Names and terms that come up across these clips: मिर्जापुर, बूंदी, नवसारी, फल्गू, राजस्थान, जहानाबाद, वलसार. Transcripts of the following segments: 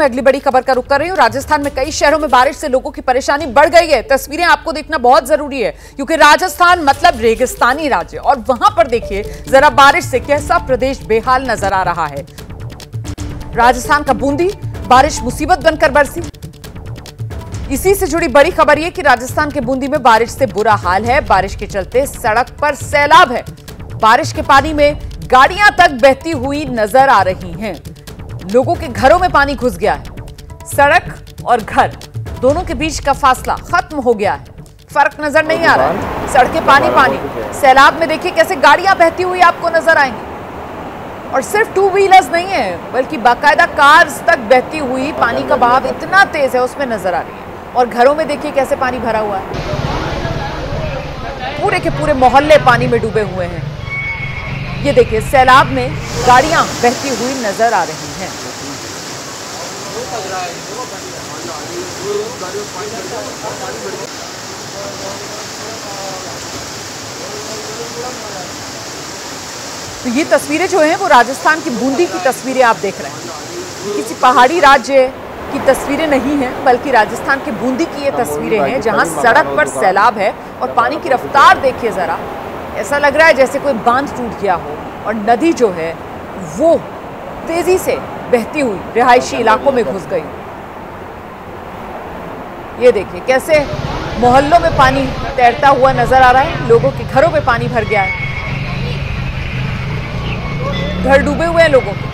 में अगली बड़ी खबर का रुख कर रही हूं। राजस्थान में कई शहरों में बारिश से लोगों की परेशानी बढ़ गई है। तस्वीरें आपको देखना बहुत जरूरी है क्योंकि राजस्थान मतलब रेगिस्तानी राज्य, और वहां पर देखिए जरा बारिश से कैसा प्रदेश बेहाल नजर आ रहा है। राजस्थान का बूंदी, बारिश मुसीबत बनकर बरसी। इसी से जुड़ी बड़ी खबर यह कि राजस्थान के बूंदी में बारिश से बुरा हाल है। बारिश के चलते सड़क पर सैलाब है। बारिश के पानी में गाड़ियां तक बहती हुई नजर आ रही हैं। लोगों के घरों में पानी घुस गया है। सड़क और घर दोनों के बीच का फासला खत्म हो गया है, फर्क नजर नहीं आ रहा है। सड़कें पानी। सैलाब में देखिए कैसे गाड़ियां बहती हुई आपको नजर आएंगी, और सिर्फ टू व्हीलर्स नहीं है बल्कि बाकायदा कार्स तक बहती हुई पानी का बहाव इतना तेज है उसमें नजर आ रही है। और घरों में देखिए कैसे पानी भरा हुआ है, पूरे के पूरे मोहल्ले पानी में डूबे हुए हैं। ये देखिए सैलाब में गाड़ियां बहती हुई नजर आ रही हैं। तो ये तस्वीरें जो हैं वो राजस्थान की बूंदी की तस्वीरें आप देख रहे हैं। किसी पहाड़ी राज्य की तस्वीरें नहीं हैं बल्कि राजस्थान के बूंदी की ये तस्वीरें हैं, जहां सड़क पर सैलाब है और पानी की रफ्तार देखिए जरा। ऐसा लग रहा है जैसे कोई बांध टूट गया हो, और नदी जो है वो तेजी से बहती हुई रिहायशी इलाकों में घुस गई। ये देखिए कैसे मोहल्लों में पानी तैरता हुआ नजर आ रहा है। लोगों के घरों में पानी भर गया है, घर डूबे हुए हैं लोगों के।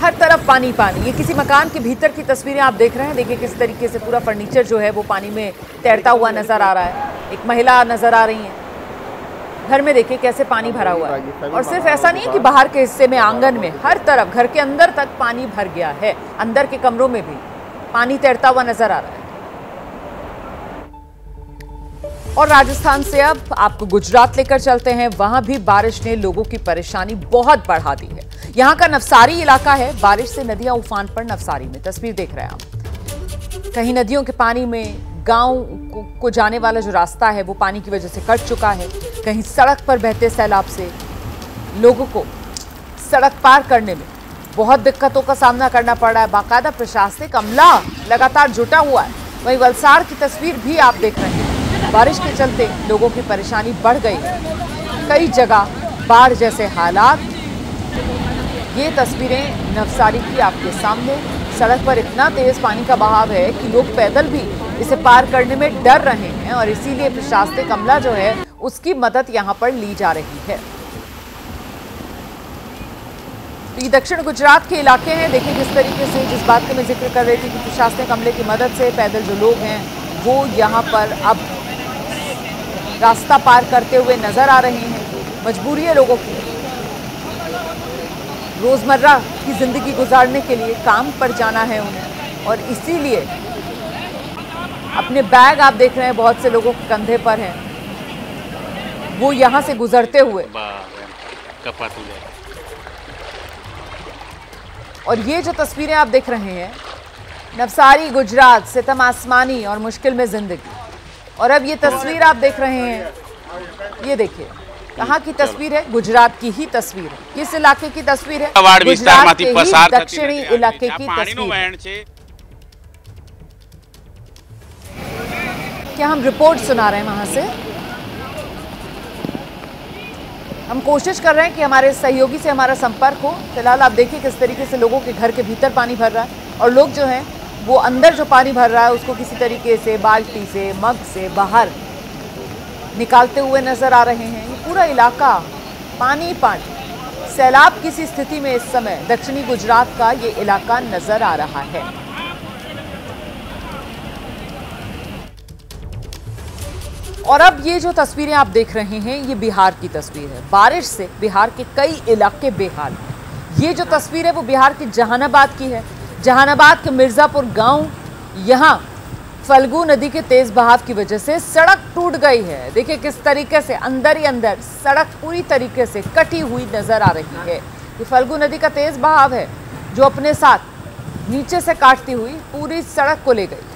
हर तरफ पानी पानी। ये किसी मकान के भीतर की तस्वीरें आप देख रहे हैं। देखिए किस तरीके से पूरा फर्नीचर जो है वो पानी में तैरता हुआ नजर आ रहा है। एक महिला नजर आ रही है। घर में देखिए कैसे पानी भरा हुआ है, और सिर्फ ऐसा नहीं है कि बाहर के हिस्से में, आंगन में, हर तरफ, घर के अंदर तक पानी भर गया है। अंदर के कमरों में भी पानी तैरता हुआ नजर आ रहा है। और राजस्थान से अब आपको गुजरात लेकर चलते हैं। वहां भी बारिश ने लोगों की परेशानी बहुत बढ़ा दी है। यहां का नवसारी इलाका है। बारिश से नदियां उफान पर। नवसारी में तस्वीर देख रहे हैं आप। कहीं नदियों के पानी में गांव को जाने वाला जो रास्ता है वो पानी की वजह से कट चुका है। कहीं सड़क पर बहते सैलाब से लोगों को सड़क पार करने में बहुत दिक्कतों का सामना करना पड़ रहा है। बाकायदा प्रशासनिक अमला लगातार जुटा हुआ है। वहीं वलसार की तस्वीर भी आप देख रहे हैं। बारिश के चलते लोगों की परेशानी बढ़ गई। कई जगह बाढ़ जैसे हालात। ये तस्वीरें नवसारी की आपके सामने। सड़क पर इतना तेज पानी का बहाव है कि लोग पैदल भी इसे पार करने में डर रहे हैं, और इसीलिए प्रशासनिक अमला जो है उसकी मदद यहाँ पर ली जा रही है। तो ये दक्षिण गुजरात के इलाके हैं। देखिए किस तरीके से, जिस बात का मैं जिक्र कर रही थी कि प्रशासनिक अमले की मदद से पैदल जो लोग हैं वो यहाँ पर अब रास्ता पार करते हुए नजर आ रहे हैं। मजबूरी है लोगों की, रोज़मर्रा की ज़िंदगी गुजारने के लिए काम पर जाना है उन्हें, और इसीलिए अपने बैग आप देख रहे हैं बहुत से लोगों के कंधे पर हैं। वो यहाँ से गुजरते हुए, और ये जो तस्वीरें आप देख रहे हैं नवसारी गुजरात, सितम आसमानी और मुश्किल में ज़िंदगी। और अब ये तस्वीर आप देख रहे हैं, ये देखिए कहाँ की तस्वीर है, गुजरात की ही तस्वीर है। किस इलाके की तस्वीर है, गुजरात के ही दक्षिणी इलाके की तस्वीर। क्या हम रिपोर्ट सुना रहे हैं वहां से? हम कोशिश कर रहे हैं कि हमारे सहयोगी से हमारा संपर्क हो। फिलहाल आप देखिए किस तरीके से लोगों के घर के भीतर पानी भर रहा है, और लोग जो हैं वो अंदर जो पानी भर रहा है उसको किसी तरीके से बाल्टी से, मग से बाहर निकालते हुए नजर आ रहे हैं। ये पूरा इलाका पानी पानी। सैलाब किसी स्थिति में इस समय दक्षिणी गुजरात का ये इलाका नजर आ रहा है। और अब ये जो तस्वीरें आप देख रहे हैं ये बिहार की तस्वीर है। बारिश से बिहार के कई इलाके बेहाल हैं। ये जो तस्वीर है वो बिहार के जहानाबाद की है। जहानाबाद के मिर्जापुर गांव, यहाँ फल्गू नदी के तेज बहाव की वजह से सड़क टूट गई है। देखिए किस तरीके से अंदर ही अंदर सड़क पूरी तरीके से कटी हुई नजर आ रही है। ये फल्गू नदी का तेज बहाव है जो अपने साथ नीचे से काटती हुई पूरी सड़क को ले गई।